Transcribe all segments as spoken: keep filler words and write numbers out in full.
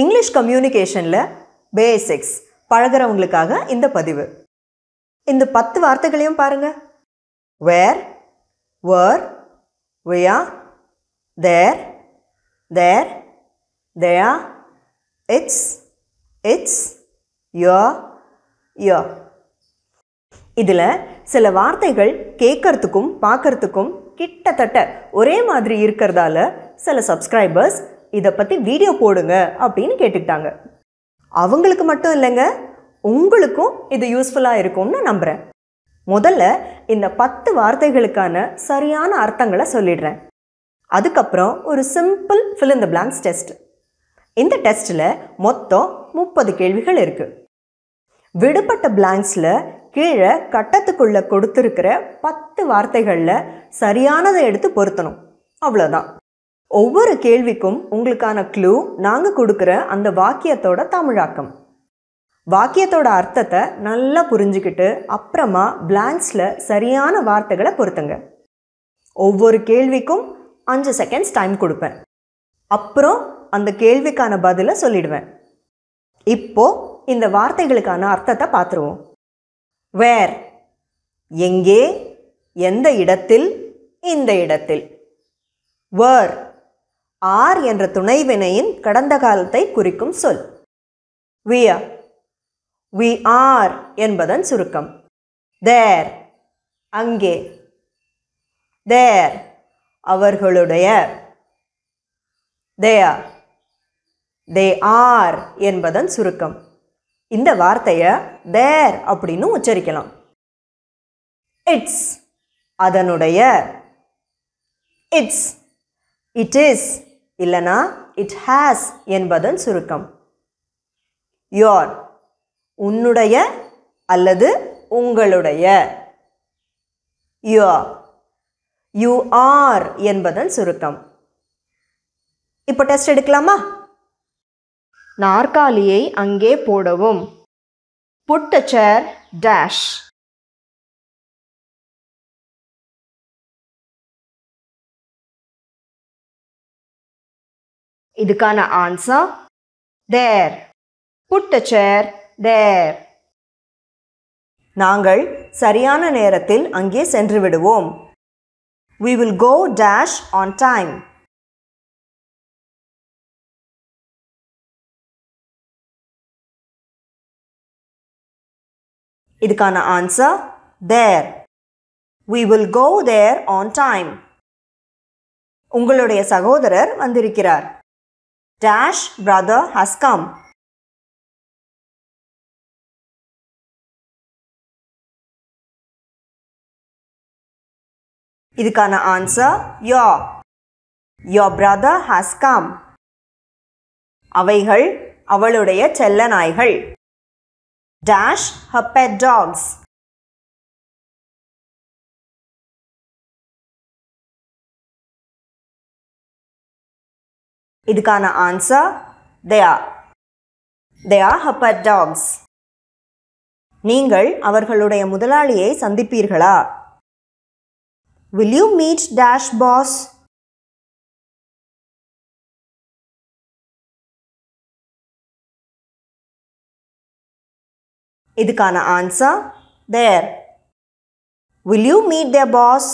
English Communication Basics பழகுறவங்களுக்காக இந்த பதிவு. இந்த பத்து வார்த்தைகளையும் பாருங்க. Where, were, where, there, there, there, it's, it's, your, your. இதுல சில வார்த்தைகள் கேட்கறதுக்கும் பார்க்கறதுக்கும் கிட்டத்தட்ட ஒரே மாதிரி இருக்கறதால சில subscribers இத பத்தி வீடியோ போடுங்க அப்படினு கேட்டிட்டாங்க. அவங்களுக்கு மட்டும் இல்லங்க, உங்களுக்கும் இது யூஸ்புல்லா இருக்கும்னு நம்புறேன். முதல்ல இந்த பத்து வார்த்தைகளுக்கான சரியான அர்த்தங்களை சொல்லிடுறேன். அதுக்கு அப்புறம் ஒரு simple fill in the blanks test. இந்த டெஸ்ட்ல மொத்தம் முப்பது கேள்விகள் இருக்கு. விடுபட்ட blanksல கீழே கட்டத்துக்குள்ள கொடுத்திருக்கிற பத்து வார்த்தைகள்ல சரியானதை எடுத்து பொருத்தணும். அவ்வளவுதான். ஒவ்வொரு கேள்விக்கும் உங்களுக்கான க்ளூ நாங்க கொடுக்கிற அந்த வாக்கியத்தோட தமிழாக்கம். வாக்கியத்தோட அர்த்தத்தை நல்லா புரிஞ்சுக்கிட்டு அப்புறமா blanksல சரியான வார்த்தைகளை பொருத்துங்க. ஒவ்வொரு கேள்விக்கும் அஞ்சு செகண்ட்ஸ் டைம் கொடுப்பேன். அப்புறம் அந்த கேள்விக்கான பதிலை சொல்லிடுவேன். இப்போ இந்த வார்த்தைகளுக்கான அர்த்தத்தை பார்த்துருவோம். Where, எங்கே, எந்த இடத்தில், இந்த இடத்தில். Were, ஆர் என்ற துணைவினையின் கடந்த காலத்தை குறிக்கும் சொல். Where, we are என்பதன் சுருக்கம். There, அங்கே. There, அவர்களுடைய. There, they are என்பதன் சுருக்கம். இந்த வார்த்தையை there அப்படின்னு உச்சரிக்கலாம். It's அதனுடைய. It's, it is இல்லனா it has என்பதன் சுருக்கம். Your உன்னுடைய அல்லது உங்களுடைய. Your, you are என்பதன் சுருக்கம். இப்போ டெஸ்ட் எடுக்கலாமா? நாற்காலியை அங்கே போடவும். Put a chair dash. இதுக்கான answer there. Put a chair there. நாங்கள் சரியான நேரத்தில் அங்கே சென்று விடுவோம். We will go dash on time. இதுக்கான answer there. We will go there on time. உங்களுடைய சகோதரர் வந்திருக்கிறார். Dash brother has come. இதுக்கான answer your. Your brother has come. அவைகள் அவளுடைய செல்ல நாய்கள். Dash her pet dogs. இதுக்கான answer they are. They are her pet dogs. நீங்கள் அவர்களுடைய முதலாளியை சந்திப்பீர்களா? Will you meet Dash boss? இதுக்கான answer there. Will you meet their boss?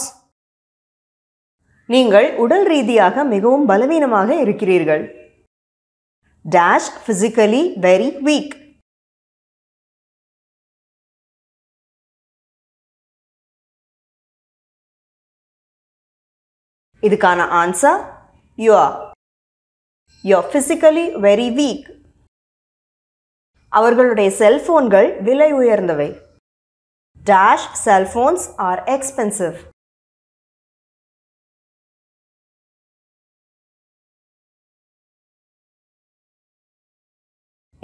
நீங்கள் உடல் ரீதியாக மிகவும் பலவீனமாக இருக்கிறீர்கள். Dash physically very weak. இதுக்கான answer you are. You are physically very weak. அவர்களுடைய செல்போன்கள் விலை உயர்ந்தவை. Dash cell phones are expensive.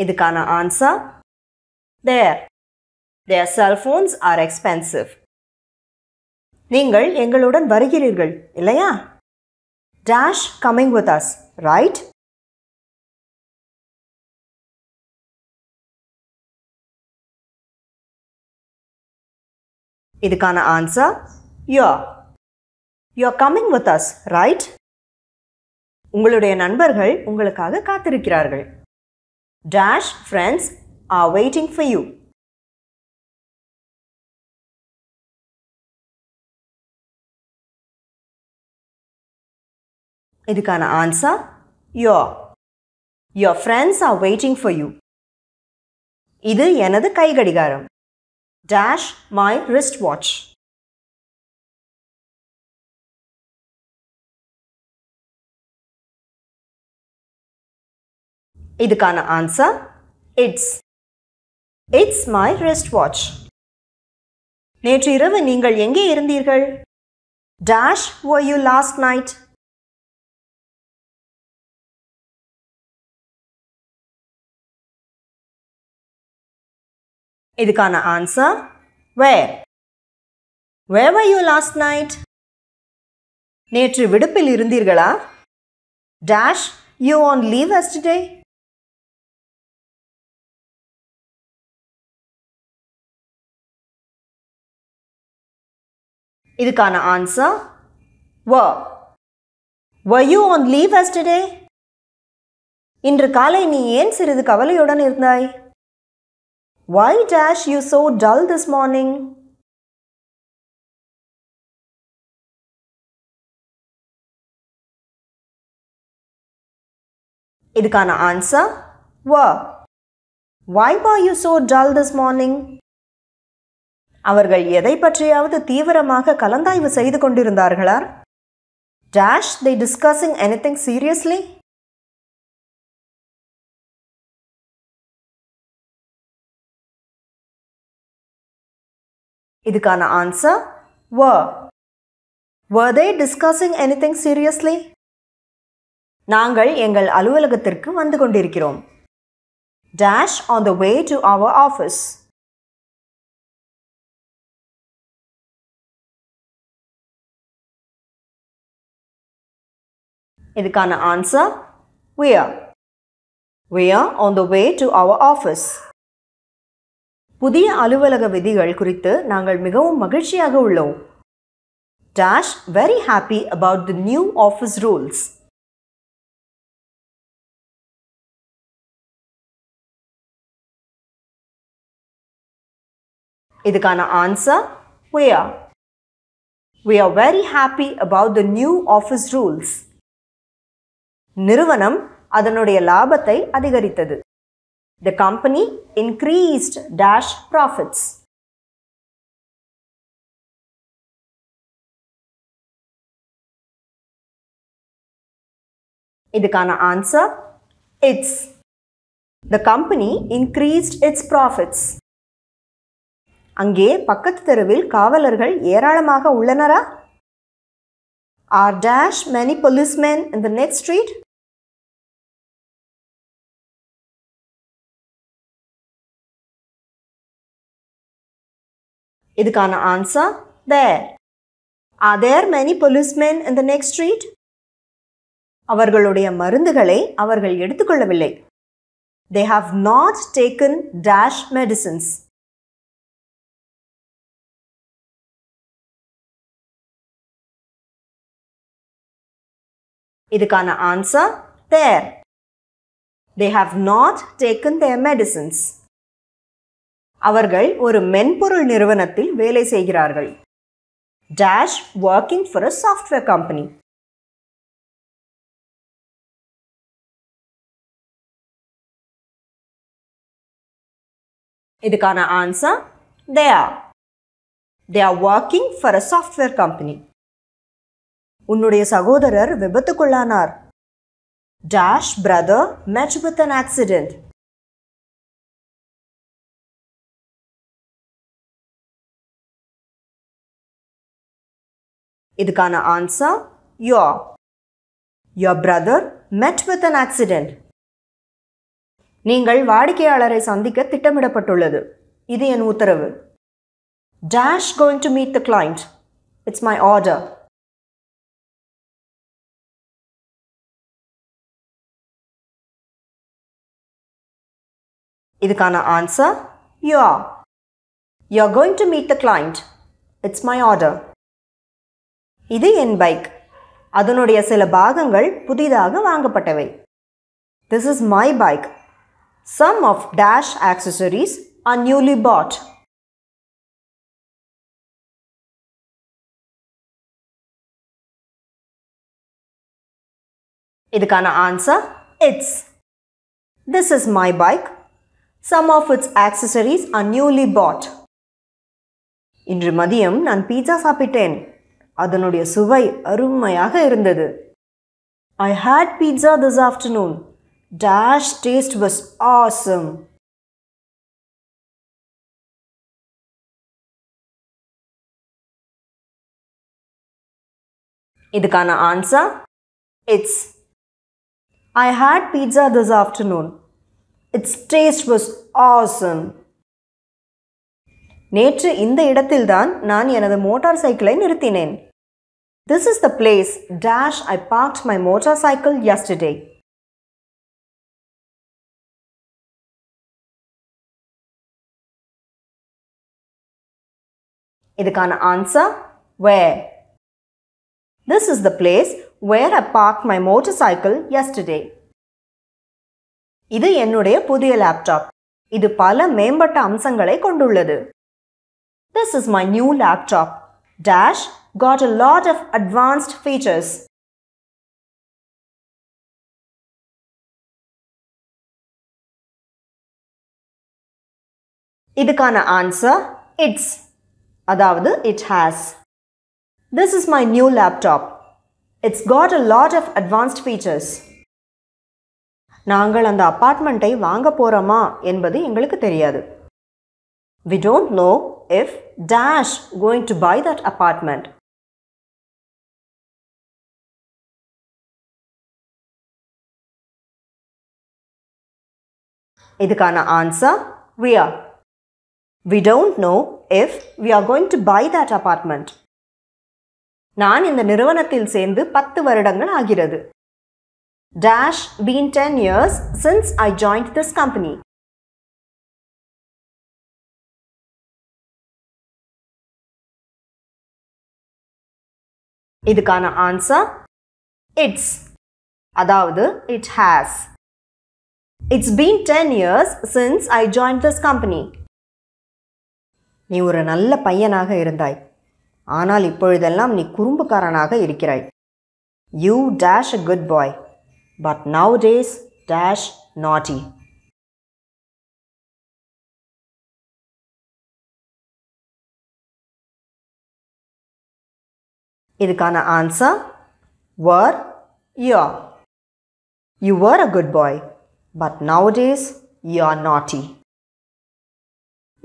இதுக்கான answer there. Their cell phones are expensive. நீங்கள் எங்களுடன் வருகிறீர்கள் இல்லையா? Dash coming with us, right? இதுக்கான answer you are. You are coming with us, right? உங்களுடைய நண்பர்கள் உங்களுக்காக காத்திருக்கிறார்கள். Dash friends are waiting for you. இதுக்கான answer your. Your friends are waiting for you. இது எனது கை கடிகாரம். Dash my wristwatch. இதுக்கான answer it's. It's my wristwatch. நேற்று இரவு நீங்கள் எங்கே இருந்தீர்கள்? Dash were you last night? இதுக்கான answer where. Where were you last night? நேற்று விடுப்பில் இருந்தீர்களா? Dash you on leave yesterday? இதுக்கான answer were. Were you on leave yesterday? இன்று காலை நீ ஏன் சிறிது கவலையுடன் இருந்தாய்? Why dash you so dull this morning? இதுக்கான answer were. Why were you so dull this morning? அவர்கள் எதை பற்றியாவது தீவிரமாக கலந்தாய்வு செய்து கொண்டிருந்தார்களா? Dash they discussing anything seriously? இதுக்கான answer were. Were they discussing anything seriously? நாங்கள் எங்கள் அலுவலகத்திற்கு வந்து கொண்டிருக்கிறோம். Dash on the way to our office. இதுக்கான answer we are. We are on the way to our office. புதிய அலுவலக விதிகள் குறித்து நாங்கள் மிகவும் மகிழ்ச்சியாக உள்ளோம். Dash very happy about the new office rules. இதுக்கான answer we are. We are very happy about the new office rules. நிறுவனம் அதனுடைய லாபத்தை அதிகரித்தது. The company increased dash profits. இதுக்கான answer it's. The company increased its profits. அங்கே பக்கத்து தெருவில் காவலர்கள் ஏராளமாக உள்ளனரா? Are dash many policemen in the next street? இதுக்கான answer there. Are there many policemen in the next street? அவர்களுடைய மருந்துகளை அவர்கள் எடுத்துக்கொள்ளவில்லை. They have not taken dash medicines. இதுக்கான answer there. They have not taken their medicines. அவர்கள் ஒரு மென்பொருள் நிறுவனத்தில் வேலை செய்கிறார்கள். Dash working for a software company. இதுக்கான answer they are. They are working for a software company. உன்னுடைய சகோதரர் விபத்துக்குள்ளானார். Dash brother met with an accident. இதுக்கான answer your. Your brother met with an accident. நீங்கள் வாடிக்கையாளரை சந்திக்க திட்டமிடப்பட்டுள்ளது. இது என் உத்தரவு. Dash going to meet the client. It's my order. இதுக்கான answer your. You're going to meet the client. It's my order. இது என் bike. அதனுடைய சில பாகங்கள் புதிதாக வாங்கப்பட்டவை. This is my bike. Some of dash accessories are newly bought. இதுக்கான answer, it's. This is my bike. Some of its accessories are newly bought. இன்று மதியம் நான் pizza சாப்பிட்டேன். அதனுடைய சுவை அருமையாக இருந்தது. I had pizza this afternoon. Dash taste was awesome. இதுக்கான answer, it's. I had pizza this afternoon. Its taste was awesome. நேற்று இந்த இடத்தில்தான் நான் எனது மோட்டார் சைக்கிளை நிறுத்தினேன். This is the place dash I parked my motorcycle yesterday. இதுக்கான answer, where. This is the place where I parked my motorcycle yesterday. இது என்னுடைய புதிய லேப்டாப். இது பல மேம்பட்ட அம்சங்களை கொண்டுள்ளது. This is my new laptop. Dash got a lot of advanced features. இதுக்கான answer, it's. அதாவது it has. This is my new laptop. It's got a lot of advanced features. நாங்கள் அந்த அபார்ட்மெண்டை வாங்க போறோமா என்பது எங்களுக்கு தெரியாது. We don't know if dash going to buy that apartment. இதுக்கான answer, we are. We don't know if we are going to buy that apartment. நான் இந்த நிறுவனத்தில் சேர்ந்து பத்து வருடங்கள் ஆகிறது. Dash been ten years since I joined this company. இதுக்கான answer, it's. அதாவது it has. It's been ten years since I joined this company. நீ ஒரு நல்ல பையனாக இருந்தாய். ஆனால் இப்பொழுதெல்லாம் நீ குறும்புக்காரனாக இருக்கிறாய். You dash a good boy. But nowadays, dash naughty. இதுக்கான answer, were, you're. You were a good boy, but nowadays, you're naughty.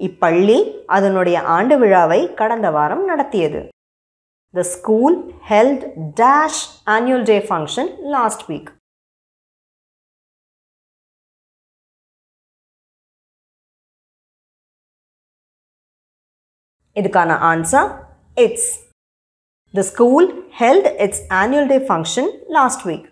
இப்பள்ளி அதனுடைய ஆண்டு விழாவை கடந்த வாரம் நடத்தியது. The school held dash annual day function last week. இதுக்கான answer, it's. The school held its annual day function last week.